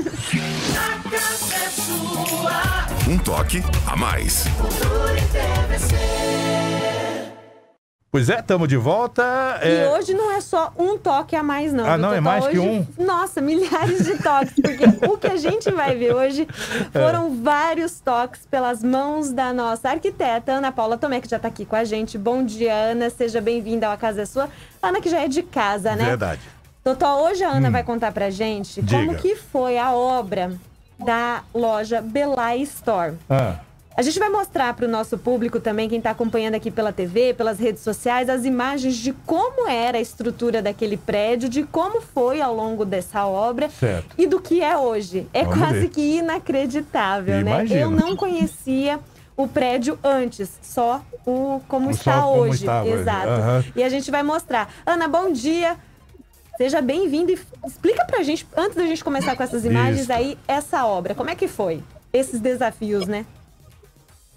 A casa é sua. Um toque a mais. Pois é, estamos de volta. E hoje não é só um toque a mais, não. Ah, não, é mais hoje, que um? Nossa, milhares de toques, porque o que a gente vai ver hoje foram vários toques pelas mãos da nossa arquiteta, Ana Paula Tomé, que já está aqui com a gente. Bom dia, Ana, seja bem-vinda ao A Casa é Sua. Ana, que já é de casa, né? Verdade. Totó, hoje a Ana vai contar pra gente como que foi a obra da loja Belai Store. A gente vai mostrar para o nosso público também, quem está acompanhando aqui pela TV, pelas redes sociais, as imagens de como era a estrutura daquele prédio, de como foi ao longo dessa obra e do que é hoje. É quase que inacreditável, né? Eu não conhecia o prédio antes, só o como está hoje. Exato. E a gente vai mostrar. Ana, bom dia! Seja bem-vinda e explica pra gente, antes da gente começar com essas imagens aí, essa obra. Como é que foi? Esses desafios, né?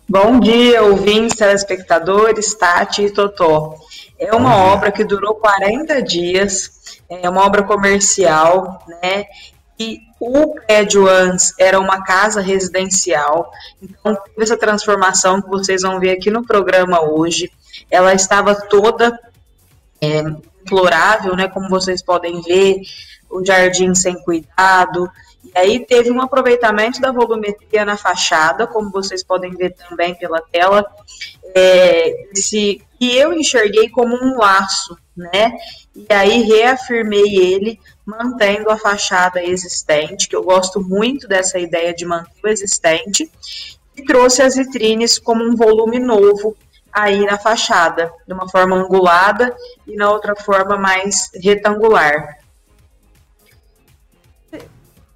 Bom dia, ouvintes, telespectadores, Tati e Totó. É uma obra que durou 40 dias, é uma obra comercial, né? E o prédio antes era uma casa residencial, então teve essa transformação que vocês vão ver aqui no programa hoje. Ela estava toda... deplorável, né, como vocês podem ver, o jardim sem cuidado, e aí teve um aproveitamento da volumetria na fachada, como vocês podem ver também pela tela, que eu enxerguei como um laço, né, e aí reafirmei ele, mantendo a fachada existente, que eu gosto muito dessa ideia de manter o existente, e trouxe as vitrines como um volume novo, aí na fachada, de uma forma angulada e na outra forma mais retangular.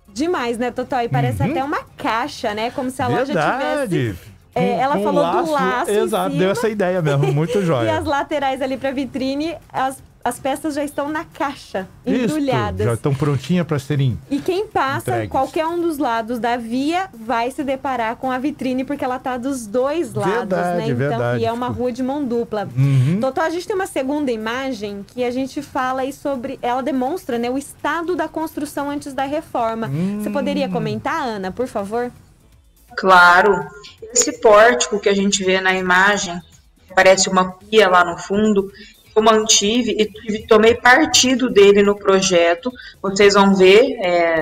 Demais, né, Totó? E parece até uma caixa, né? Como se a loja tivesse... ela falou laço, do laço. Exato, deu essa ideia mesmo, muito jóia. E as laterais ali para vitrine, as peças já estão na caixa, embrulhadas. Já estão prontinhas para serem entregues. E quem passa em qualquer um dos lados da via vai se deparar com a vitrine, porque ela está dos dois lados, né? Então, verdade. E é uma rua de mão dupla. Totó, a gente tem uma segunda imagem que a gente fala aí sobre... Ela demonstra, né, o estado da construção antes da reforma. Você poderia comentar, Ana, por favor? Claro. Esse pórtico que a gente vê na imagem, parece uma pia lá no fundo... Eu mantive e tomei partido dele no projeto, vocês vão ver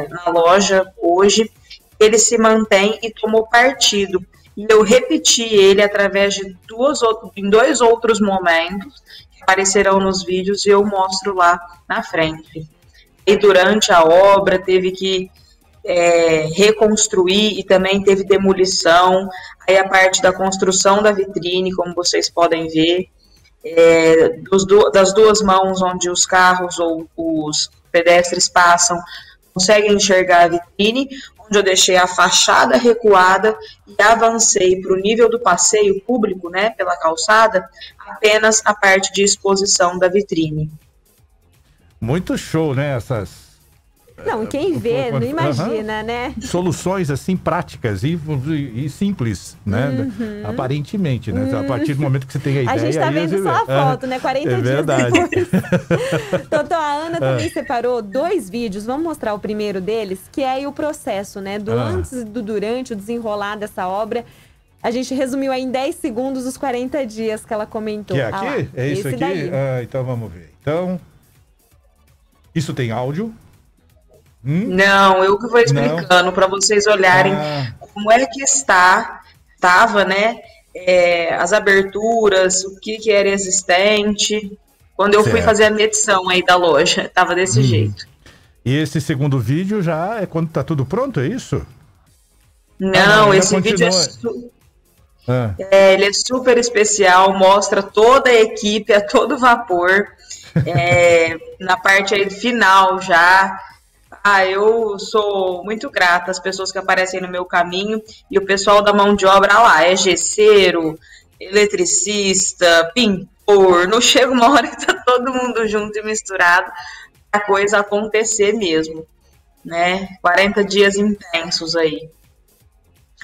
na loja hoje, ele se mantém e tomou partido. E eu repeti ele através de dois outros momentos, que aparecerão nos vídeos e eu mostro lá na frente. E durante a obra teve que reconstruir e também teve demolição, aí a parte da construção da vitrine, como vocês podem ver. Das duas mãos onde os carros ou os pedestres passam, conseguem enxergar a vitrine, onde eu deixei a fachada recuada e avancei para o nível do passeio público, né, pela calçada, apenas a parte de exposição da vitrine. Muito show, né, essas... Não, quem vê, não imagina, né? Soluções, assim, práticas e simples, né? Aparentemente, né? A partir do momento que você tem a ideia... A gente tá vendo só a foto, né? 40 dias depois. Totó, a Ana também separou dois vídeos. Vamos mostrar o primeiro deles, que é aí o processo, né? Do antes e do durante, o desenrolar dessa obra. A gente resumiu aí em 10 segundos os 40 dias que ela comentou. Que é aqui? É isso aqui? Então, vamos ver. Então, isso tem áudio... Não, eu que vou explicando para vocês olharem como é que estava, né? As aberturas, o que, que era existente. Quando eu fui fazer a medição aí da loja, estava desse jeito. E esse segundo vídeo já é quando tá tudo pronto, é isso? Não, esse vídeo ele é super especial, mostra toda a equipe a todo vapor. Na parte aí final já. Eu sou muito grata às pessoas que aparecem no meu caminho e o pessoal da mão de obra lá, gesseiro, eletricista, pintor, não chega uma hora que tá todo mundo junto e misturado pra coisa acontecer mesmo, né? 40 dias intensos aí.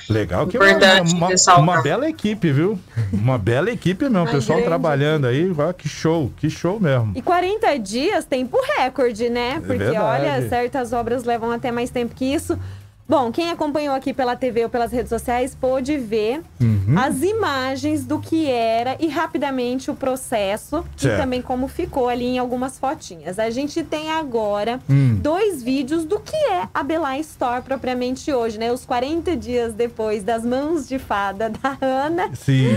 Legal, que uma bela equipe, viu? Uma bela equipe mesmo, o pessoal grande. Trabalhando aí, ó, que show mesmo. E 40 dias, tempo recorde, né? Porque, olha, certas obras levam até mais tempo que isso. Bom, quem acompanhou aqui pela TV ou pelas redes sociais pôde ver as imagens do que era e rapidamente o processo e também como ficou ali em algumas fotinhas. A gente tem agora dois vídeos do que é a Belai Store propriamente hoje, né? Os 40 dias depois das mãos de fada da Ana. Sim.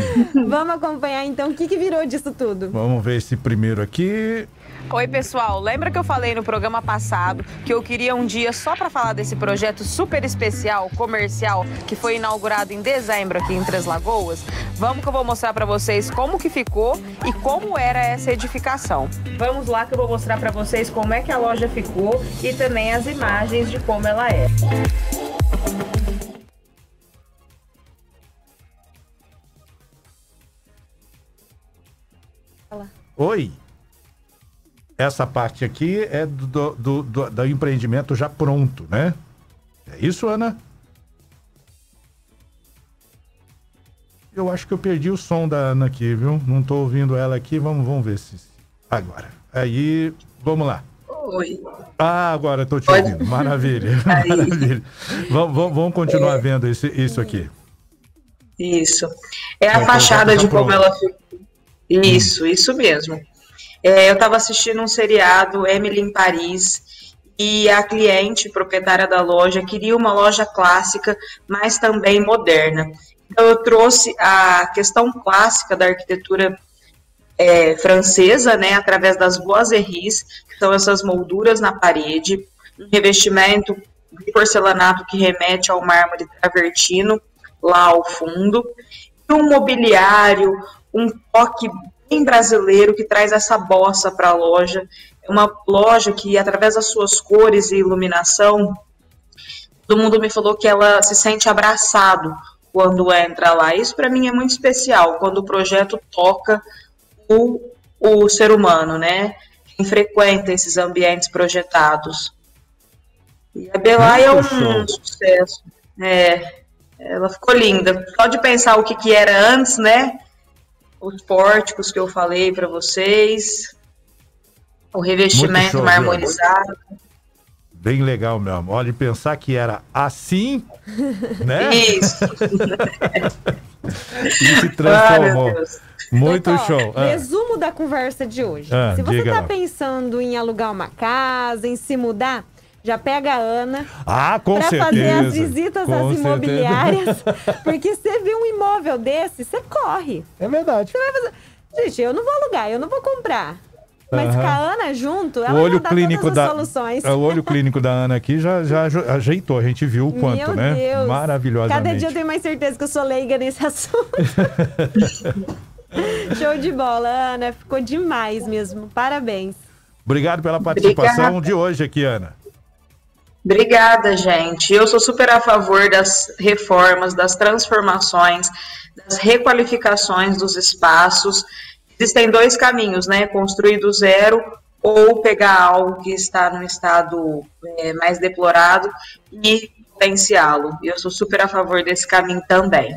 Vamos acompanhar então o que virou disso tudo. Vamos ver esse primeiro aqui. Oi, pessoal. Lembra que eu falei no programa passado que eu queria um dia só para falar desse projeto super especial, comercial, que foi inaugurado em dezembro aqui em Três Lagoas? Vamos que eu vou mostrar para vocês como que ficou e como era essa edificação. Vamos lá que eu vou mostrar para vocês como é que a loja ficou e também as imagens de como ela é. Oi! Essa parte aqui é do empreendimento já pronto, né? É isso, Ana? Eu acho que eu perdi o som da Ana aqui, viu? Não tô ouvindo ela aqui, vamos ver se... Agora. Aí, vamos lá. Oi. Ah, agora eu tô te ouvindo. Maravilha, maravilha. Vamos continuar vendo isso aqui. Isso. É a fachada de como ela ficou. Isso, isso mesmo. Eu estava assistindo um seriado, Emily em Paris, e a cliente, proprietária da loja, queria uma loja clássica, mas também moderna. Então, eu trouxe a questão clássica da arquitetura francesa, né, através das boiseries, que são essas molduras na parede, um revestimento de porcelanato que remete ao mármore travertino, lá ao fundo, e um mobiliário, um toque brasileiro que traz essa bossa para a loja, uma loja que através das suas cores e iluminação, todo mundo me falou que ela se sente abraçado quando entra lá. Isso para mim é muito especial, quando o projeto toca o ser humano, né? Quem frequenta esses ambientes projetados. E a Belai é um sucesso. Ela ficou linda. Só de pensar o que era antes, né? Os pórticos que eu falei para vocês, o revestimento marmorizado. Bem legal, meu amor. Olha, pensar que era assim, né? Isso. E se transformou. Muito show. Resumo da conversa de hoje. Se você está pensando em alugar uma casa, em se mudar, já pega a Ana para fazer as visitas às imobiliárias. Porque você vê um imóvel desse, você corre. É verdade. Você vai fazer... Gente, eu não vou alugar, eu não vou comprar. Mas com a Ana junto, ela vai dar todas as soluções. O olho clínico da Ana aqui já ajeitou, a gente viu o quanto, meu né? Deus. Maravilhosamente. Cada dia eu tenho mais certeza que eu sou leiga nesse assunto. Show de bola, Ana. Ficou demais mesmo. Parabéns. Obrigado pela participação de hoje aqui, Ana. Obrigada, gente. Eu sou super a favor das reformas, das transformações, das requalificações dos espaços. Existem dois caminhos, né? Construir do zero ou pegar algo que está num estado mais deplorado e potenciá-lo. Eu sou super a favor desse caminho também.